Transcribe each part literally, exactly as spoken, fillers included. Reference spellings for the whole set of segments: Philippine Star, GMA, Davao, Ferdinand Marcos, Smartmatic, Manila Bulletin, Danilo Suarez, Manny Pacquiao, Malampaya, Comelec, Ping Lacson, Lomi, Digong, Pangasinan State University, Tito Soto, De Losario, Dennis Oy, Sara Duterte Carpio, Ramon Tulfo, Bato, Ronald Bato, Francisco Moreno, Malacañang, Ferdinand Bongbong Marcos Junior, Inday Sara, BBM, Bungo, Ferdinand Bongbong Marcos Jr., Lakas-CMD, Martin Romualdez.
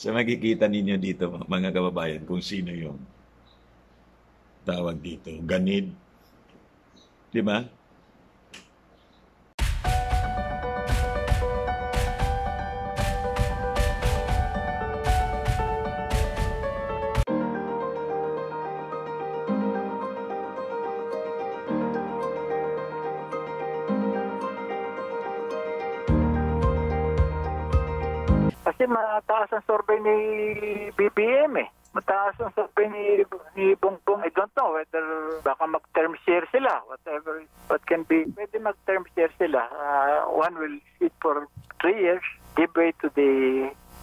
So makikita ninyo dito mga kababayan kung sino yung tawag dito, ganid. Di ba? Mataas ang survey ni B B M eh. Mataas ang survey ni, ni Bongbong. I don't know whether baka mag-term share sila. Whatever, what can be. Pwede mag-term share sila. Uh, one will sit for three years, give way to the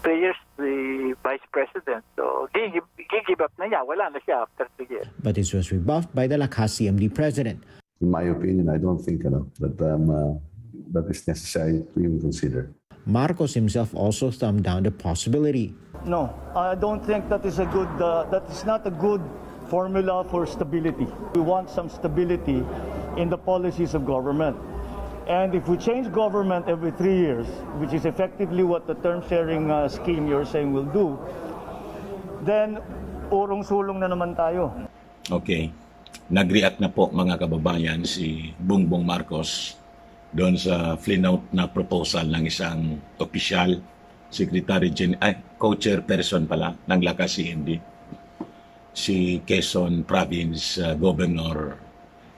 three years the Vice President. So, give, give up na niya. Wala na siya after three years. But this was rebuffed by the Lakas-C M D President. In my opinion, I don't think you know, that, um, uh, that is necessary to even consider. Marcos himself also thumbed down the possibility. No, I don't think that is a good, uh, that is not a good formula for stability. We want some stability in the policies of government. And if we change government every three years, which is effectively what the term sharing uh, scheme you're saying will do, then urong-sulong na naman tayo. Okay. Nag-react na po mga kababayan si Bongbong Marcos doon sa flinout na proposal ng isang opisyal, secretary general, ay, co-chairperson pala ng Lakas-C M D, si Quezon Province uh, Governor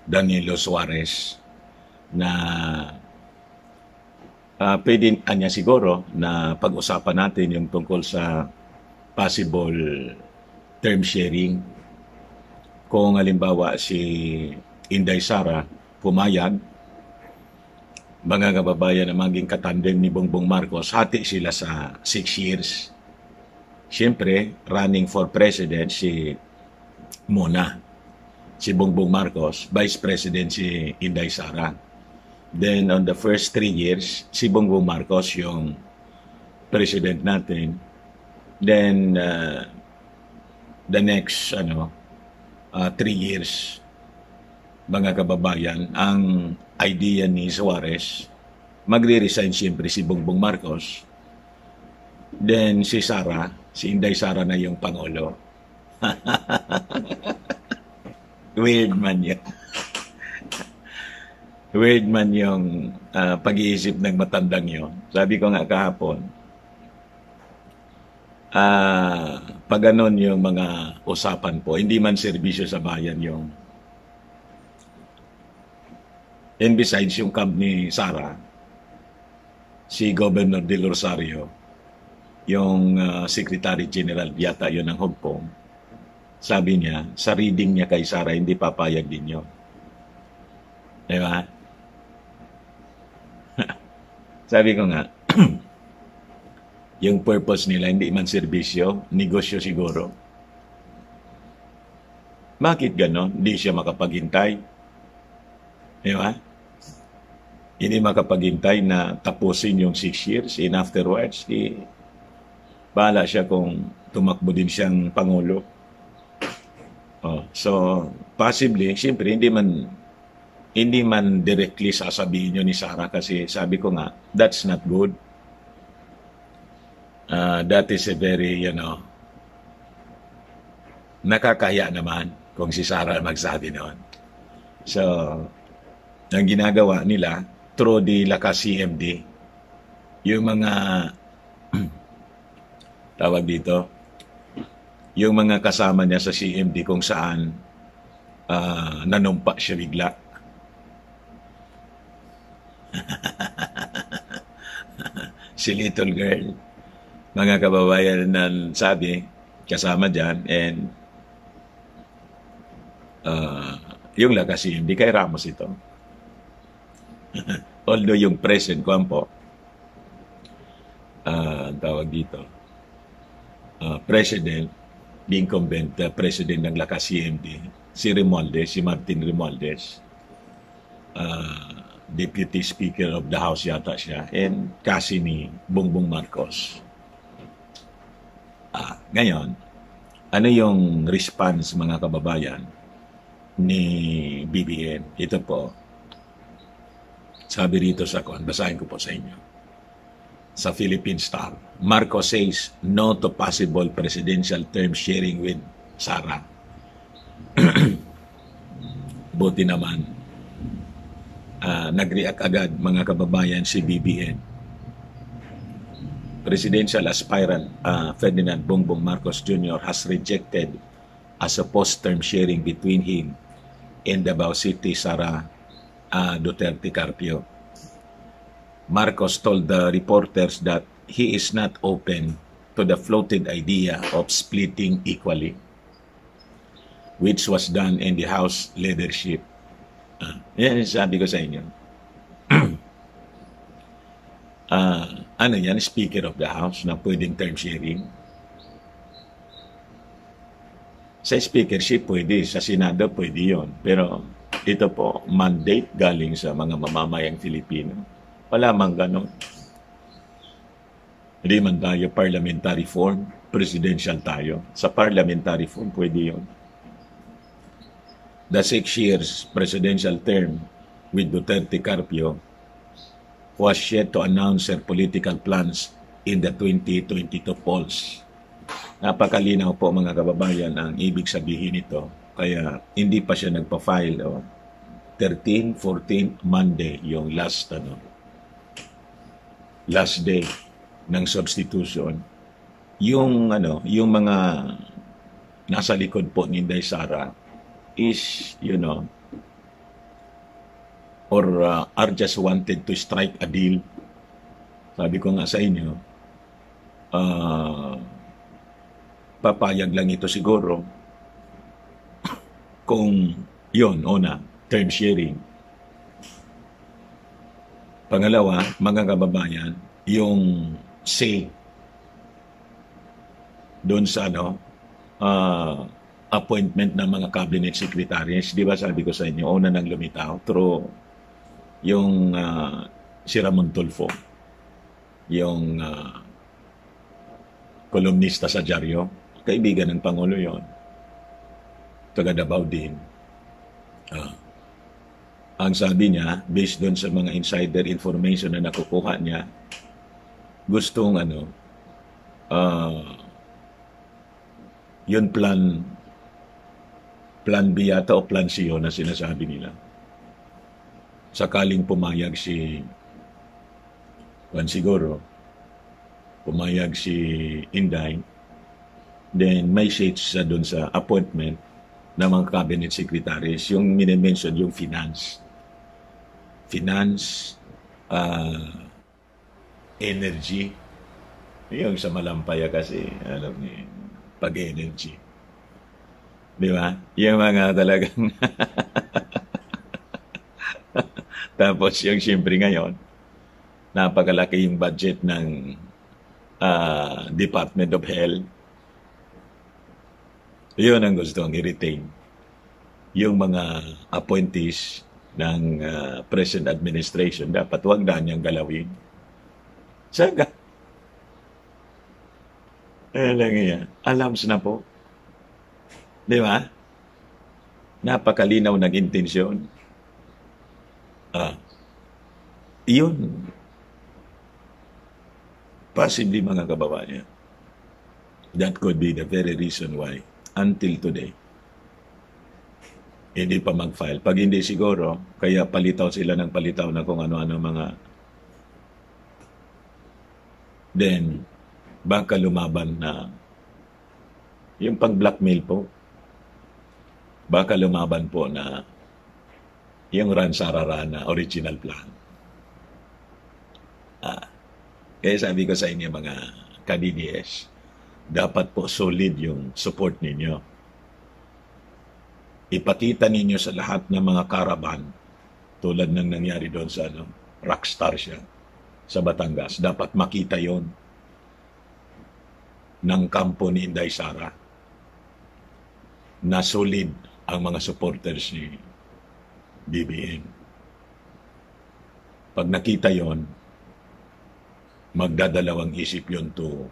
Danilo Suarez, na uh, pwede niya siguro na pag-usapan natin yung tungkol sa possible term sharing. Kung halimbawa si Inday Sara pumayag, mga kababayan na maging katandem ni Bongbong Marcos, hati sila sa six years. Siyempre, running for president si Mona, si Bongbong Marcos, vice president si Inday Sara. Then on the first three years, si Bongbong Marcos yung president natin. Then uh, the next ano uh, three years, mga kababayan, ang idea ni Suarez, magre-resign siyempre si Bongbong Marcos. Then si Sara, si Inday Sara na yung Pangulo. Weird man yun. Weird man yung uh, pag-iisip ng matandang yun. Sabi ko nga kahapon, uh, pag anon yung mga usapan po, hindi man serbisyo sa bayan yung. And besides yung camp ni Sara, si Governor De Losario, yung uh, Secretary General yata yun ng Hong Kong, sabi niya, sa reading niya kay Sara, hindi papayag din yun. Diba? Sabi ko nga, yung purpose nila, hindi man serbisyo, negosyo siguro. Bakit ganon? Hindi siya makapaghintay. Diba? Hindi makapaghintay na tapusin yung six years and afterwards, di, bahala siya kung tumakbo din siyang Pangulo. Oh, so, possibly, siyempre, hindi man, hindi man directly sasabihin yun ni Sara kasi sabi ko nga, that's not good. Uh, that is a very, you know, nakakahiya naman kung si Sara magsabi noon. So, ang ginagawa nila through the Lakas-C M D, yung mga tawag dito, yung mga kasama niya sa C M D kung saan uh, nanumpa siya bigla. Si little girl, mga kababayan ng sabi, kasama dyan, and uh, yung Lakas-C M D kay Ramos ito. Although yung present ko po, uh, tawag dito, uh, president, the incumbent uh, president ng Lakas-C M D, si Romualdez, si Martin Romualdez, uh, deputy speaker of the house yata siya, and kasi ni Bongbong Marcos. Ah, ngayon, ano yung response mga kababayan ni B B M? Ito po, sabi rito sa kon, basahin ko po sa inyo. sa Philippine Star. Marcos says no to possible presidential term sharing with Sara. Buti naman, uh, nag-react agad mga kababayan si B B N. Presidential aspirant uh, Ferdinand Bongbong Marcos Junior has rejected a supposed term sharing between him and Davao City Sara uh, Duterte Carpio. Marcos told the reporters that he is not open to the floated idea of splitting equally, which was done in the House leadership. Uh, yan yung sabi ko sa inyo. uh, ano yan? Speaker of the House na pwedeng term sharing. Sa speakership pwede, sa Senado pwede yun. Pero ito po, mandate galing sa mga mamamayang Filipino. Wala mang ganon. Hindi man tayo parliamentary form, presidential tayo. Sa parliamentary form, pwede yun. The six years presidential term with Duterte Carpio was yet to announce her political plans in the twenty twenty-two polls. Napakalinaw po mga kababayan ang ibig sabihin nito. Kaya hindi pa siya nagpa-file. Oh. thirteen, fourteen, Monday, yung last ano. last day ng substitution, yung ano, yung mga nasa likod po ni Inday Sara is, you know, or uh, are just wanted to strike a deal. Sabi ko nga sa inyo, uh, papayag lang ito siguro kung yun, una, term sharing. Pangalawa, mga kababayan, yung say doon sa ano, uh, appointment ng mga cabinet secretaries, di ba sabi ko sa inyo, una nang lumitaw, through yung uh, si Ramon Tulfo, yung uh, kolumnista sa dyaryo, kaibigan ng Pangulo yon, taga Davao din. Ah. Uh, Ang sabi niya, based doon sa mga insider information na nakukuha niya, gustong ano, uh, yun plan, plan B yata o plan C yun na sinasabi nila. Sakaling pumayag si, kung siguro, pumayag si Inday, then may shades sa doon sa appointment ng mga cabinet secretaries, yung minimension, yung finance. Finance, uh, energy, yung sa Malampaya kasi, alam niyo, pag-energy. Di ba? Yung mga talagang... Tapos yung siyempre ngayon, napakalaki yung budget ng uh, Department of Health. Yun ang gusto ang i-retain. Yung mga appointees ng uh, present administration, dapat huwag na niyang galawin. Saga. Alam niya. Alams na po. Di ba? Napakalinaw ng intensyon. Ah. Yun. Possibly mga kababayan. That could be the very reason why until today, hindi pa mag-file. Pag hindi siguro, kaya palitaw sila ng palitaw na kung ano-ano mga... Then, baka lumaban na... Yung pang-blackmail po, baka lumaban po na yung Ransararana original plan. Ah, kaya sabi ko sa inyo mga ka-D D S, dapat po solid yung support ninyo. Ipakita ninyo sa lahat ng mga caravan, tulad ng nangyari doon sa ano, rockstar siya, sa Batangas. Dapat makita yon ng kampo ni Inday Sara na solid ang mga supporters ni B B M. Pag nakita yon, magdadalawang isip yon to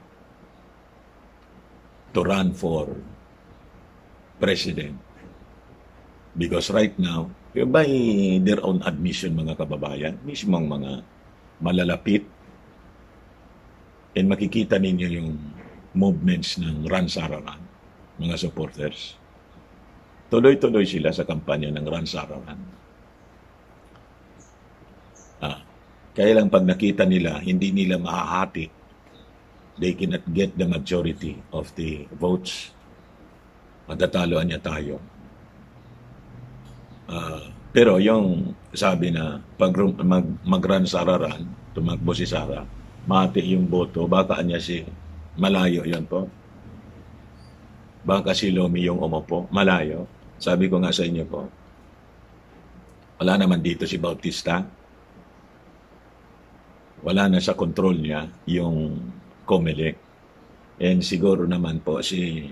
to run for president. Because right now, by their own admission mga kababayan, mismong mga malalapit And makikita ninyo yung movements ng Ran Sara Ran, mga supporters. Tuloy-tuloy sila sa kampanya ng Ran Sara Ran. Ah, kaya lang pag nakita nila, hindi nila mahahati. They cannot get the majority of the votes. Matataloan niya tayo. Uh, pero yung sabi na pag mag, mag-Ran Sararan, tumakbo si Sara, mati yung boto, baka niya si malayo yon po. Baka si Lomi yung umupo, malayo. Sabi ko nga sa inyo po, wala naman dito si Bautista. Wala na sa control niya yung Comelec. And siguro naman po si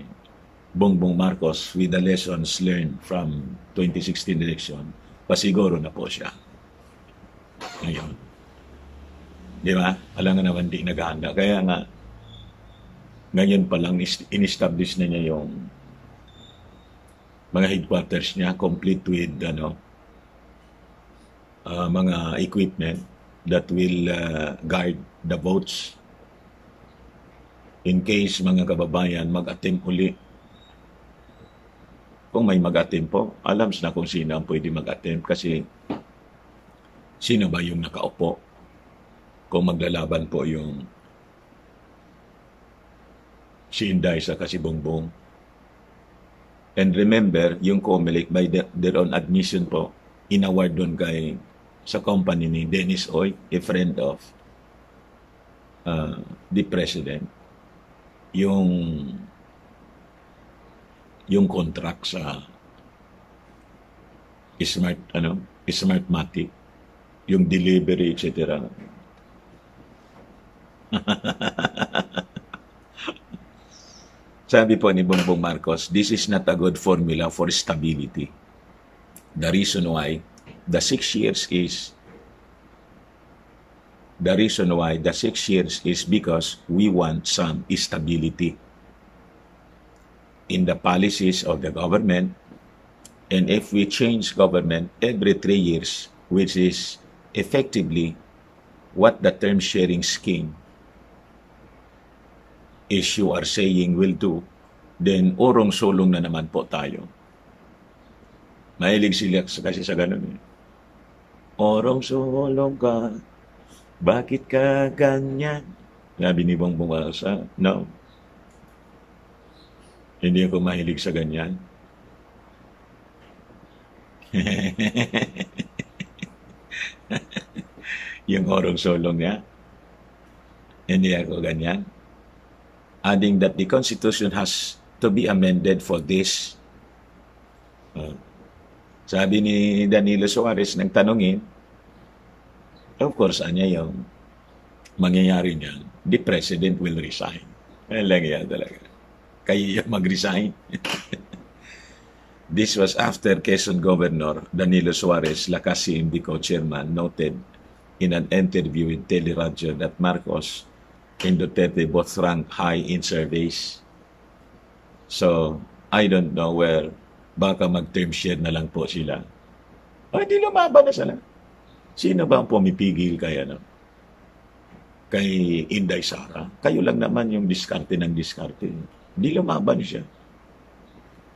Bongbong Marcos, with the lessons learned from twenty sixteen election, pasiguro na po siya ngayon. Di ba? Alam nga naman di naghahanda. Kaya nga, ngayon pa lang in-establish na niya yung mga headquarters niya, complete with ano, uh, mga equipment that will uh, guide the votes in case mga kababayan mag-attempt uli. Kung may mag-attempt po, alam na kung sino ang pwede mag-attempt kasi sino ba yung nakaupo kung maglalaban po yung si Inday Sara kasi Bongbong. And remember, yung Comelec by the, their own admission po, inaward doon kay sa company ni Dennis Oy, a friend of uh, the president, yung yung contract sa smart ano Smartmatic, yung delivery, et cetera. Sabi po ni Bongbong Marcos, this is not a good formula for stability. The reason why the six years is the reason why the six years is because we want some stability in the policies of the government, and if we change government every three years, which is effectively what the term sharing scheme is you are saying will do, then orong-solong na naman po tayo. Mahilig sila kasi sa ganun. Eh. Orong-solong ka, bakit ka ganyan? Sabi ni Bongbong Marcos, no. Hindi ako mahilig sa ganyan. Yung orong-solong niya. Hindi ako ganyan. Adding that the Constitution has to be amended for this. Uh, sabi ni Danilo Suarez, nagtanongin, of course, anya yung mangyayari niya, the president will resign. Talaga yan, talaga. Kaya mag-resign. This was after Quezon Governor Danilo Suarez, Lakas-C M D co-chairman, noted in an interview with Teleradio that Marcos and Duterte both ranked high in surveys. So, I don't know where baka mag-term share na lang po sila. O, hindi lumaba na sila. Sino ba ang pumipigil kaya no? Kay Inday Sara? Kayo lang naman yung diskarte ng diskarte. Di lumaban siya.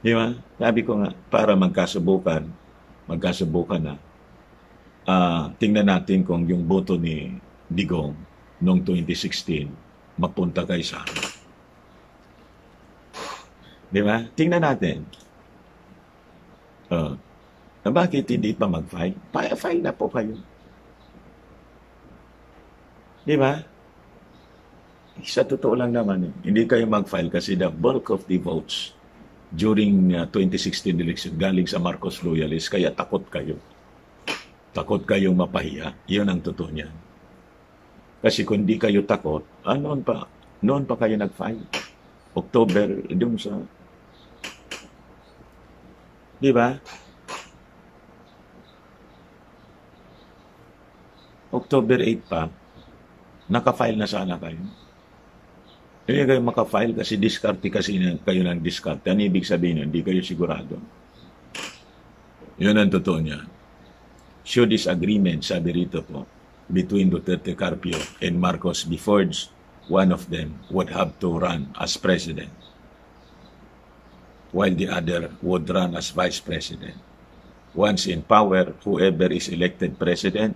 Di ba? Sabi ko nga, para magkasubukan, magkasubukan na, uh, tingnan natin kung yung boto ni Digong noong twenty sixteen, mapunta kay Sara. Di ba? Tingnan natin. Uh, bakit hindi pa mag-file? Pa-file na po kayo. Di ba? Sa totoo lang naman, eh. Hindi kayo mag-file kasi the bulk of the votes during uh, twenty sixteen election galing sa Marcos Loyalist, kaya takot kayo. Takot kayong mapahiya. Yun ang totoo niyan. Kasi kung di kayo takot, ah, noon pa, noon pa kayo nag-file. October, doon sa... Di ba? October eighth pa, naka-file na sana kayo. Hindi kayo makafile kasi diskarte kasi kayo ng diskarte. Ano ibig sabihin nun? Hindi kayo sigurado. Yun ang totoo niya. Show this agreement, sabi rito po, between Duterte Carpio and Marcos be forged, one of them would have to run as president, while the other would run as vice president. Once in power, whoever is elected president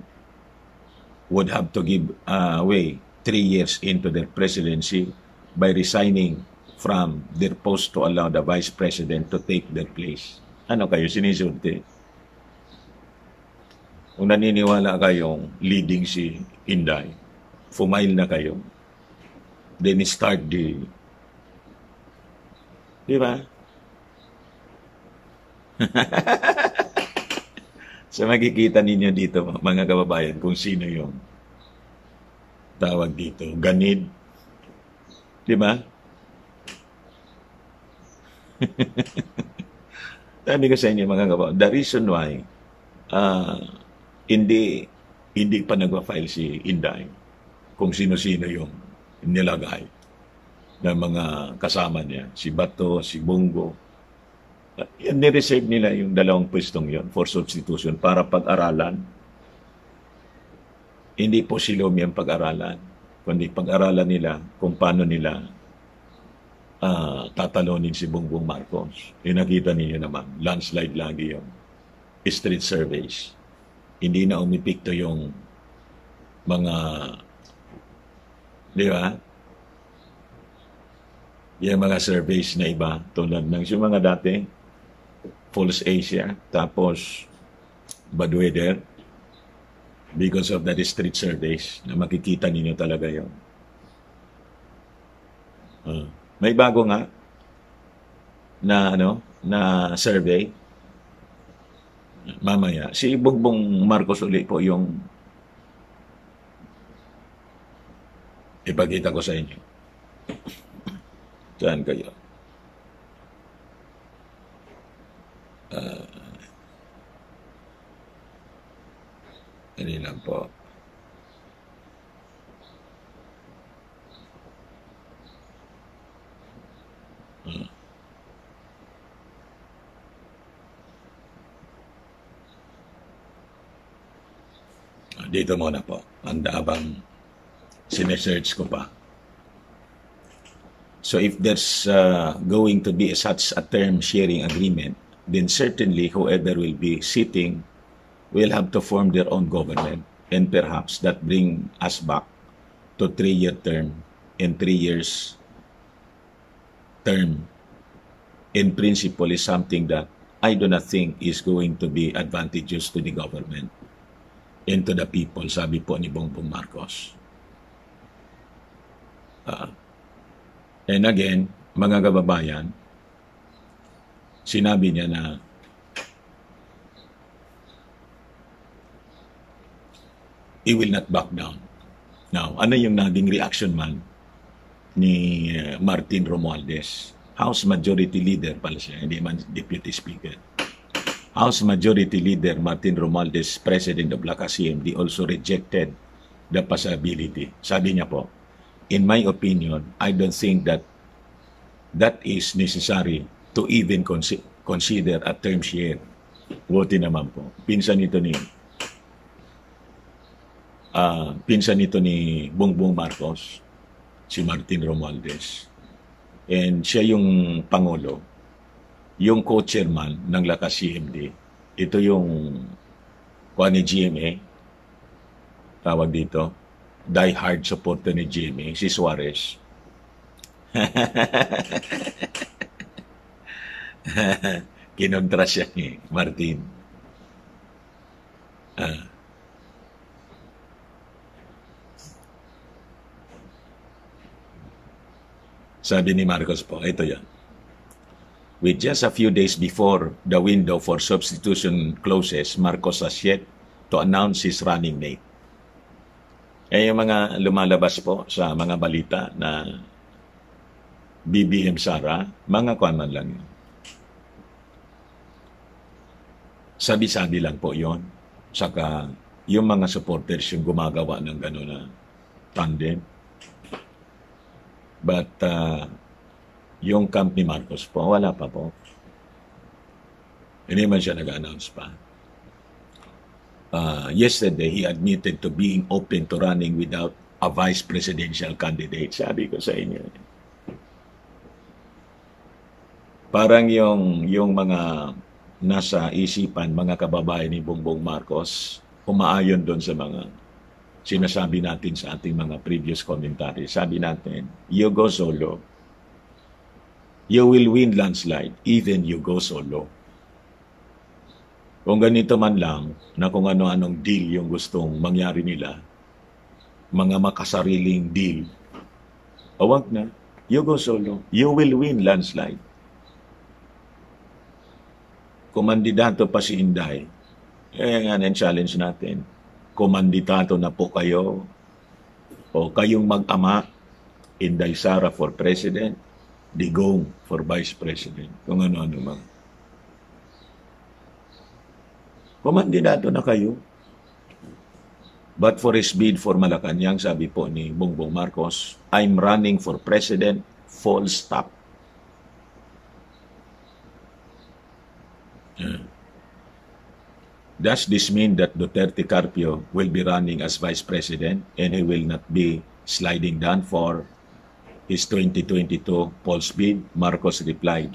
would have to give uh, way three years into their presidency by resigning from their post to allow the vice president to take their place. Ano kayo sinisulti? Kung naniniwala kayong leading si Inday, fumail na kayo. Then start the... Di ba? So makikita ninyo dito, mga kababayan, kung sino yung tawag dito, ganid. Di ba? Sabi ko sa inyo, mga kababayan, the reason why uh, hindi hindi pa nagwa-file si Inday kung sino-sino yung nilagay ng mga kasama niya, si Bato, si Bungo. Yan, nireserve nila yung dalawang pwestong yon for substitution para pag-aralan. Hindi po si Lomi ang pag-aralan, kundi pag-aralan nila kung paano nila uh, tatalonin si Bongbong Marcos. E nakita ninyo naman, landslide lagi yung street surveys. Hindi na umipikto yung mga, di ba? Yung mga surveys na iba, tulad ng yung mga dati, Falls Asia, tapos bad weather, because of that street surveys na makikita ninyo talaga yun. Uh, may bago nga na ano na survey mamaya. Si Bongbong Marcos uli po yung ipakita ko sa inyo. Saan kayo? Uh, Hindi lang po. Hmm. Dito muna po. Ang daabang sinesearch ko pa. So if there's uh, going to be such a term sharing agreement, then certainly whoever will be sitting will have to form their own government, and perhaps that bring us back to three-year term and three years term. In principle, is something that I do not think is going to be advantageous to the government and to the people, sabi po ni Bongbong Marcos. Uh, and again, mga kababayan, sinabi niya na he will not back down. Now, ano yung naging reaction man ni Martin Romualdez? House Majority Leader pala siya, hindi man Deputy Speaker. House Majority Leader Martin Romualdez, President of Lakas-C M D, also rejected the possibility. Sabi niya po, in my opinion, I don't think that that is necessary to even consider a term share. Buti naman po. Pinsan ito ni Uh, pinsan nito ni Bongbong Marcos, si Martin Romualdez. And siya yung Pangulo, yung co-chairman ng Lakas-C M D. Ito yung kuha ni G M A, tawag dito, die-hard supporter ni G M A, si Suarez. Kinontra siya ni Martin. Ah. Uh, Sabi ni Marcos po, ito yan. With just a few days before the window for substitution closes, Marcos has yet to announce his running mate. Eh, yung mga lumalabas po sa mga balita na B B M Sara, mga kwanan lang yun. Sabi-sabi lang po yon. Saka yung mga supporters yung gumagawa ng gano'n na tandem. But uh, yung camp ni Marcos po, wala pa po. Hindi man siya nag-announce pa. Uh, yesterday, he admitted to being open to running without a vice presidential candidate, sabi ko sa inyo. Parang yung, yung mga nasa isipan, mga kababayan ni Bongbong Marcos, umaayon doon sa mga sinasabi natin sa ating mga previous commentary. Sabi natin, you go solo. You will win landslide, even you go solo. Kung ganito man lang, na kung ano-anong deal yung gustong mangyari nila, mga makasariling deal, awag na, you go solo. You will win landslide. Kumandidato pa si Inday, kaya nga na challenge natin. Kumandidato na po kayo o kayong mag-ama, Inday Sara for President, Digong for Vice President, kung ano-ano man. Kumandidato na kayo. But for his bid for Malacañang, sabi po ni Bongbong Marcos, I'm running for president, full stop. Hmm. Does this mean that Duterte Carpio will be running as vice president and he will not be sliding down for his twenty twenty-two polls bid? Marcos replied,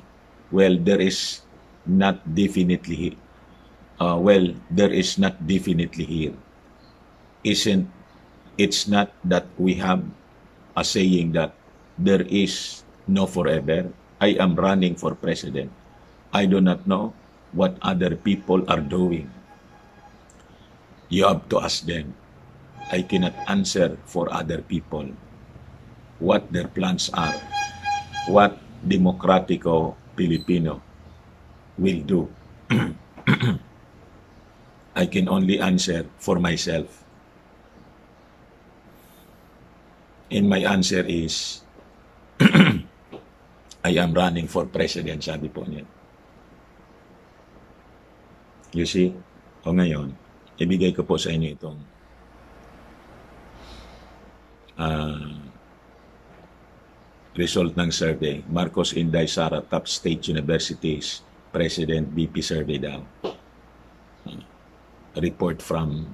well, there is not definitely here. Uh, well, there is not definitely here. Isn't, it's not that we have a saying that there is no forever. I am running for president. I do not know what other people are doing. You have to ask them. I cannot answer for other people what their plans are, what Democratico Filipino will do. I can only answer for myself. And my answer is, I am running for president, sabi po niya. You see? O ngayon, ibigay ko po sa inyo itong uh, result ng survey. Marcos, Inday, Sara, top state universities, president, B P survey daw. Uh, Report from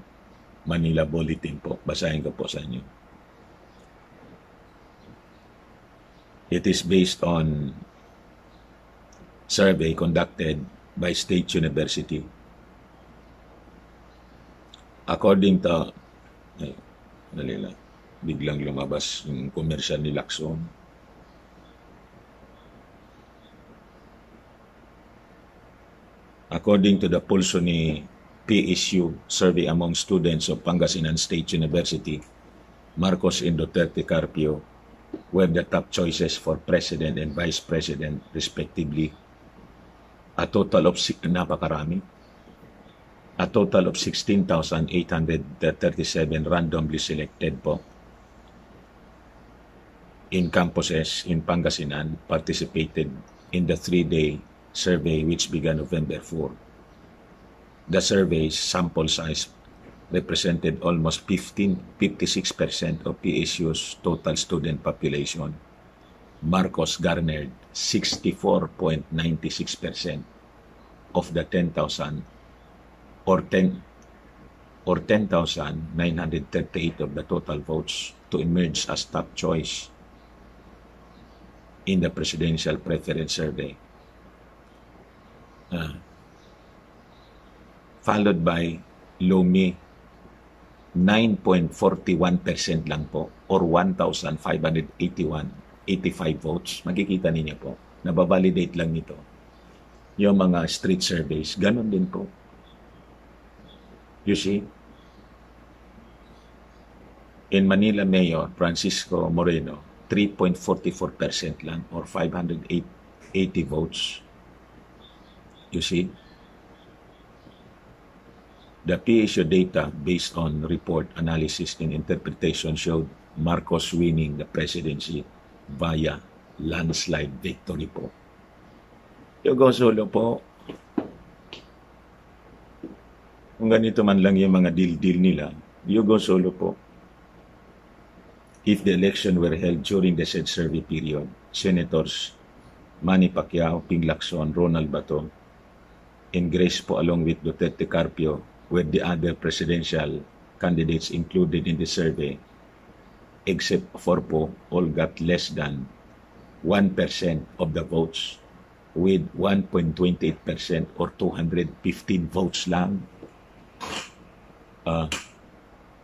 Manila Bulletin po. Basahin ko po sa inyo. It is based on survey conducted by State University. According to... Ay, dali lang. Biglang lumabas yung commercial ni Lacson. According to the pulso ni P S U survey among students of Pangasinan State University, Marcos and Duterte Carpio were the top choices for president and vice president respectively. A total of napakarami. A total of sixteen thousand eight hundred thirty-seven randomly selected po in campuses in Pangasinan participated in the three-day survey which began November fourth. The survey's sample size represented almost fifteen, fifty-six percent of P S U's total student population. Marcos garnered sixty-four point nine six percent of the ten thousand or ten thousand nine hundred thirty-eight of the total votes to emerge as top choice in the presidential preference survey. Uh, followed by Lomi, nine point four one percent lang po or one thousand five hundred eighty-one, eighty-five votes. Makikita ninyo po, nababalidate lang nito. Yung mga street surveys, ganun din po. You see? In Manila Mayor Francisco Moreno, three point four four percent lang or five hundred eighty votes. You see? The P S U data based on report analysis and interpretation showed Marcos winning the presidency via landslide victory po. You go solo po. Kung ganito man lang yung mga deal-deal nila, you go solo po. If the election were held during the said survey period, Senators Manny Pacquiao, Ping Lacson, Ronald Bato, and Grace po along with Duterte Carpio, with the other presidential candidates included in the survey, except Forpo, all got less than one percent of the votes, with one point two eight percent or two hundred fifteen votes lang. Uh,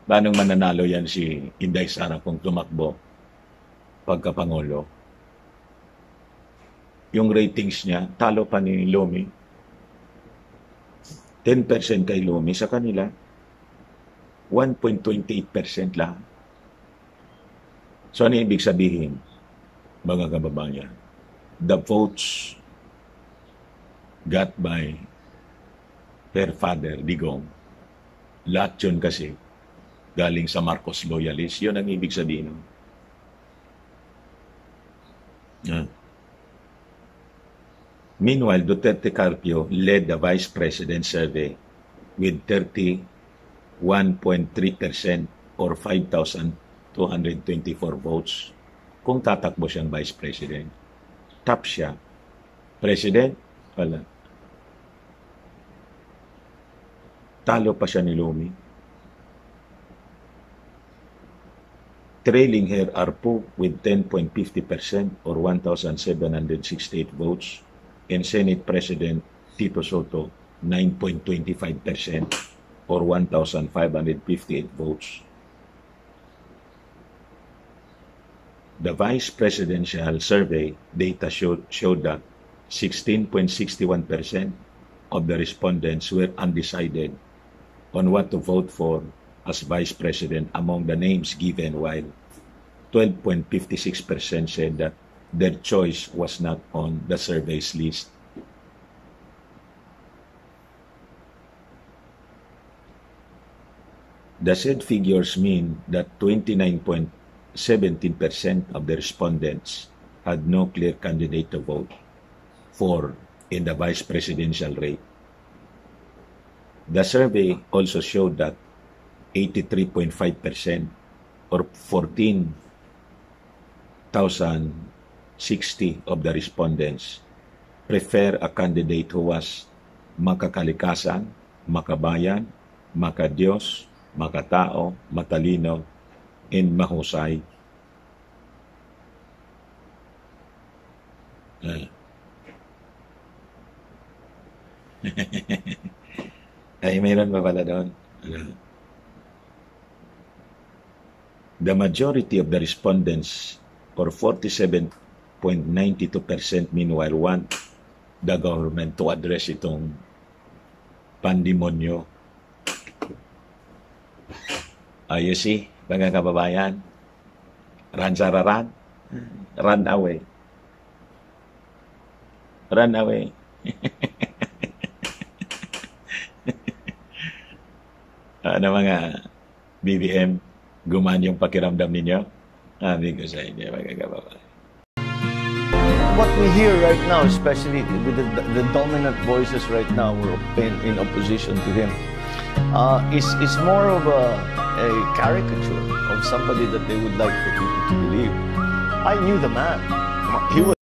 Paanong mananalo yan si Inday Sara kung tumakbo pagkapangulo? Yung ratings niya, talo pa ni Lomi. ten percent kay Lomi, sa kanila one point two eight percent lang. So ano ibig sabihin, mga kababayan? The votes got by her father, Digong. Lahat yun kasi galing sa Marcos loyalist. Yun ang ibig sabihin. Yeah. Meanwhile, Duterte Carpio led the Vice President survey with thirty-one point three percent or five thousand two hundred twenty-four votes. Kung tatakbo siyang Vice President, top siya. President, wala. Talo pa siya ni Lomi. Trailing her Arpo with ten point five zero percent or one thousand seven hundred sixty-eight votes, and Senate President Tito Soto nine point two five percent or one thousand five hundred fifty-eight votes. The Vice Presidential Survey data showed, showed that sixteen point six one percent of the respondents were undecided on what to vote for as Vice President among the names given, while twelve point five six percent said that their choice was not on the survey's list. The said figures mean that twenty-nine point seven percent of the respondents had no clear candidate to vote for in the vice presidential race. The survey also showed that eighty-three point five percent or fourteen thousand sixty of the respondents prefer a candidate who was makakalikasan, makabayan, makadiyos, makatao, matalino, and mahusay. Uh. Ay, mayroon ba pala doon? Uh. The majority of the respondents, or forty-seven point nine two percent, meanwhile want the government to address itong pandemonyo. Uh, you see, mga kababayan, run, Sara, run. Run away. Run away. Ano mga B B M, gumaan yung pakiramdam ninyo? Sabi ko sa inyo, mga kababayan. What we hear right now, especially with the, the dominant voices right now who are in opposition to him, uh, is, is more of a a caricature of somebody that they would like for people to believe. I knew the man. He was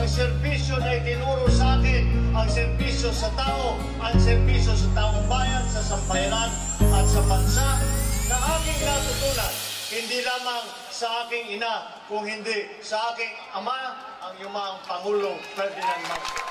ang serbisyo na itinuro sa atin, ang serbisyo sa tao, ang serbisyo sa taong bayan, sa sampayanan at sa bansa na aking natutunan, hindi lamang sa aking ina, kung hindi sa aking ama, ang yumaong Pangulong Ferdinand Marcos.